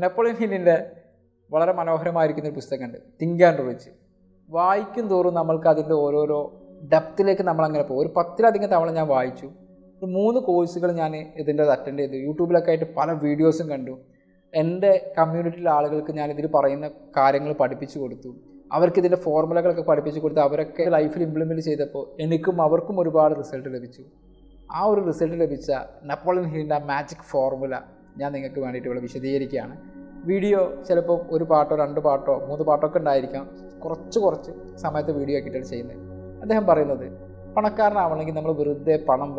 Napoleon Hill in the Valara Manohramaric in the Pustakand, Think and Rich. Why can Doro Namalka in the Oro, depth like Namalangapur, Patria in the Tavalana Vaichu? The moon course is attended the YouTube like a pan of videos and do. And the community article can parana caring partipichu. Our kid in a formula like a partipichu, our life implemented say the po, Enicum, our Kumuribar resulted a vichu. Our resulted a vicha, Napoleon Hill, the magic formula. Video, Celepo, Uripato, Underpato, Mudapato, and Diarica, Korchu, some other video kitted saying that. And then Paranade. Panakarna, I'm like number Burude, Panam,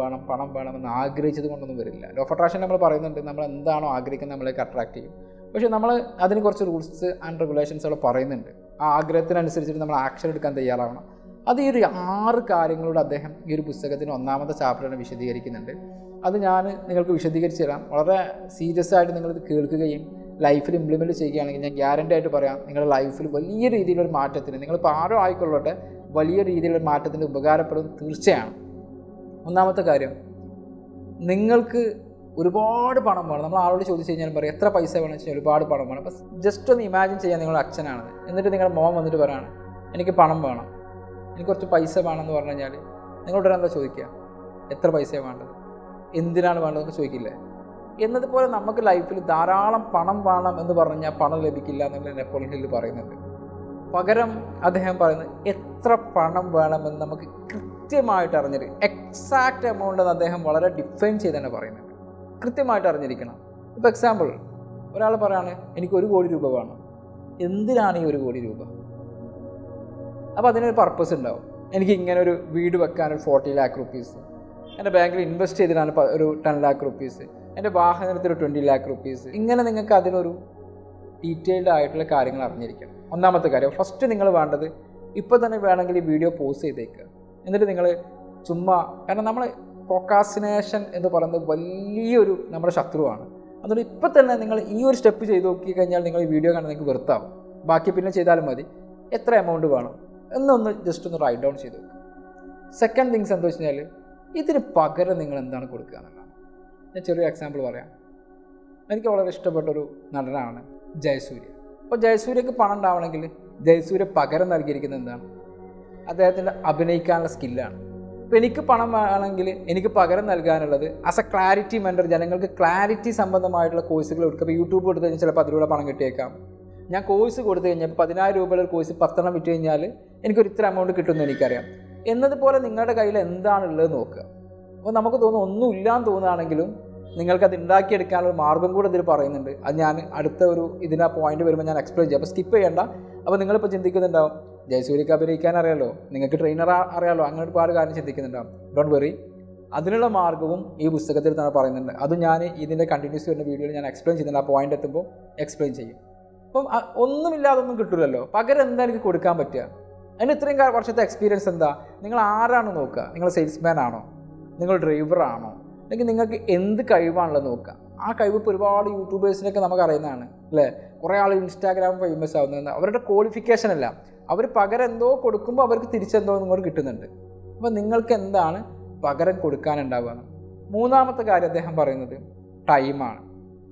and Agri to the one of the Virilla. Of attraction number Paran, the number and Agric and Namalic attractive. But Namala, other rules and regulations are Paran. Agretan and Citizen Namal actually can the Yarana. Adi are carrying load at the Yurbusagan on Nama the chapter and Vishadiarikin. That's why we have to do this. We have to do this. Life is implemented. We have to guarantee that life is a very good thing. We have to do this. We have to do this. We have to do this. We have to do this. We Indira Vanda Suikilla. In the poor Namaka life, Dara, Panam Panam, and the Varana, Panalabikilla, and Napoleon Hill Paran. Pagaram, Adham Paran, Etra Panam Vanam, and Namaki Kritimatarnary. Exact amount of Adham Valara defense than a Paran. Kritimatarnaricana. For example, Varala Parana, and you could go to Rubavana. Indirani, you go to Ruba. About the purpose and now, and he can weed a can of 40 lakh rupees. And a bank invested 10 lakh rupees and a bar 20 lakh rupees. Ingana Kadinoru detailed idle carrying American. On Namataka, first thing about the Ipathanavanagli video pose a taker. In the thing like Summa and a number procrastination in the Paranda Valuru number Shatruana. And the Ipathanagal, your step is a video and the Gurta. Baki Pina Chedalmadi, Etra amount of one. And then just to write down Chidu. Second thing, Santosinelli. This is a packer and England. That's an example. I have a restaurant. Jay Suriya. But Jay Suriya is a packer. Jay Suriya is a packer. That's an abnegable skill. When you have a packer, as a clarity mentor, you can take clarity from YouTube. I course go to the Padina course, Patana Vitaniale, and go to the amount of Kitunicaria. Another poor Ningata Kaila and Lanoka. When Namako Nulan to Nanagilum, Ningalka the Indaki Kalam, Marban go to the Paran, Anyan, Adaturu, Idina Point, where Manan explained Japas Kipayanda, about Ningalapachintikan and Dow, Jay Suriya Beri Canarello, Ningaka trainer Arello, Angel Pargan and Chicken and Dow. Don't worry. Adinella Margum, Ebusakatana Paran, Adunani, Idina continues in the video and explains in a point at the book, explains you. From Unumila Kuturello, Pagar and then you could come at here. And you think I watched the experience and the Ningalanoka, Ningal salesman Ano, Ningal driver Ano, like Ninga in the Kaivan Lanoka. Archive Purva, YouTubers, Nakamakaran, Koreal Instagram famous out there, our qualification lab. Our Pagarando, Kodukumba, Tirichandon, or Gitan. But Ningal Kendan, Pagar and Kodukan and Davana. Muna Matagara, the Hamparan, Taiman,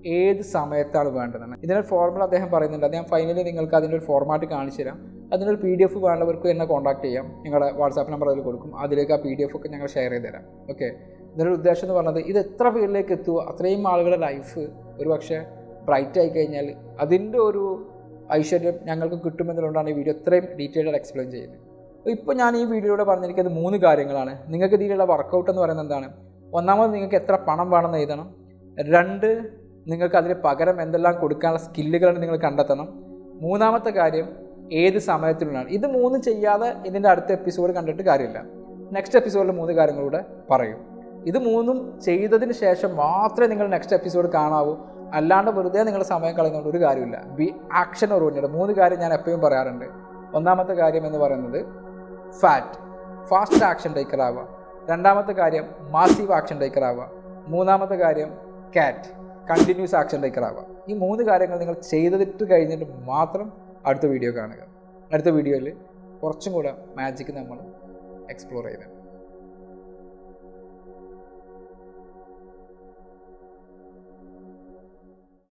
Aid Sametar Vandan. In their formula, they have Paran, finally Ningal Kadin formatic answer. If you have a PDF, you can contact me. You can share WhatsApp number. You can share it. Okay. This is the life. This is bright. This is the I shared a video. Detailed explanation. Now, I video. I will tell you about the workout. This is the moon. This is the episode. Next episode, the moon is the moon. This is the moon. This is the next episode. Be action. The moon is the fat. Fast action. Massive action. Cat. Continuous action. This moon is the moon. At the video, we will explore the magic.